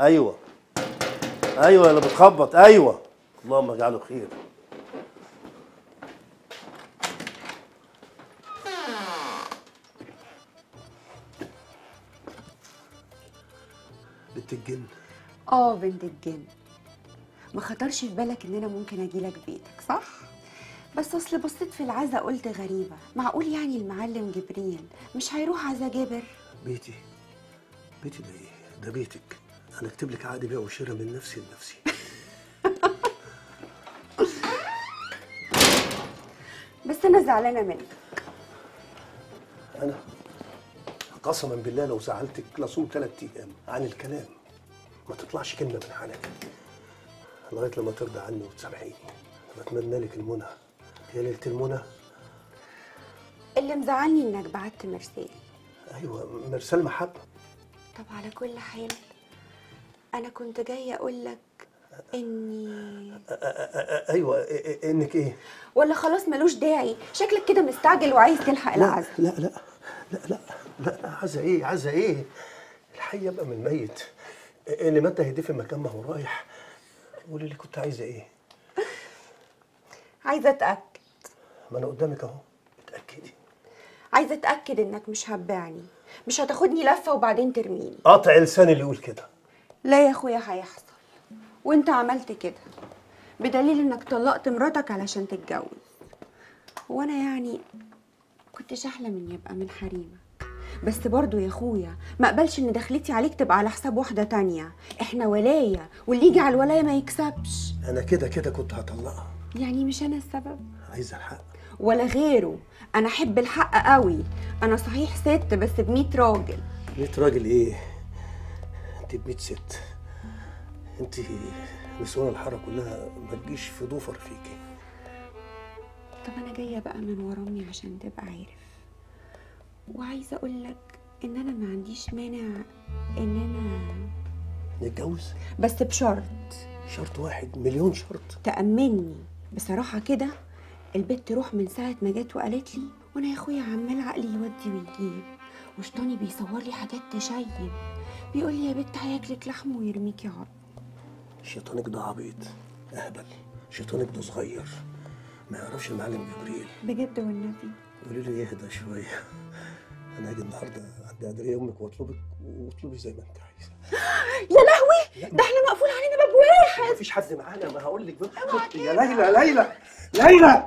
ايوه ايوه اللي بتخبط، ايوه اللهم اجعله خير. بنت الجن. اه بنت الجن. ما خطرش في بالك ان انا ممكن اجيلك بيتك صح؟ بس اصل بصيت في العزا قلت غريبه، معقول يعني المعلم جبريل مش هيروح عزا جابر؟ بيتي؟ بيتي ده ايه؟ ده بيتك، انا اكتب لك عقد بيع وشراء من نفسي لنفسي. بس انا زعلانه منك. انا قسما بالله لو زعلتك لصوم 3 ايام عن الكلام، ما تطلعش كلمه من حالك لغايه لما ترضى عني وتسامحيني. بتمنى لك المنى يا ليله المنى. اللي مزعلني انك بعت مرسال. ايوه مرسال محبه. طب على كل حال انا كنت جايه اقول لك اني ايوه انك ايه؟ ولا خلاص ملوش داعي، شكلك كده مستعجل وعايز تلحق العزا. لا لا لا لا لا، عزا ايه؟ عزا ايه؟ الحي يبقى من الميت، اللي مات هيدفن مكان ما هو رايح. قولي لي كنت عايزه ايه؟ عايزه اتاكد. ما انا قدامك اهو، اتاكدي. عايزه اتاكد انك مش هتبيعني، مش هتاخدني لفه وبعدين ترميني. قاطع لساني اللي يقول كده. لا يا اخويا هيحصل، وانت عملت كده بدليل انك طلقت مراتك علشان تتجوز، وانا يعني كنتش احلم ان يبقى من حريمك. بس برضو يا اخويا ما اقبلش ان دخلتي عليك تبقى على حساب واحده تانية، احنا ولايه واللي يجي على الولايه ما يكسبش. انا كده كده كنت هطلقها. يعني مش انا السبب؟ عايزه الحق ولا غيره، انا احب الحق قوي. انا صحيح ست بس ب100 راجل. 100 راجل ايه؟ انت ب100 ست، انت نسوان الحاره كلها ما تجيش في ضفر فيكي. طب انا جايه بقى من ورا امي عشان تبقى عارف، وعايزه اقول لك ان انا ما عنديش مانع ان انا نتجوز، بس بشرط. شرط واحد؟ مليون شرط. تأمني بصراحه كده. البت تروح من ساعه ما جت وقالت لي، وانا يا اخويا عمال عقلي يودي ويجيب، وشطاني بيصور لي حاجات تشيب، بيقول لي يا بت هياكلك لحم ويرميكي عض. شيطانك ده عبيط اهبل، شيطانك ده صغير ما يعرفش المعلم جبريل. بجد والنبي قولي له يهدى شويه، انا هاجي النهارده عند قدريه امك واطلبك، واطلبي زي ما انت عايزه. يا لهوي، ده احنا مقفول علينا باب واحد، مفيش حد معانا. ما هقول لك باب. يا ليلى ليلى ليلى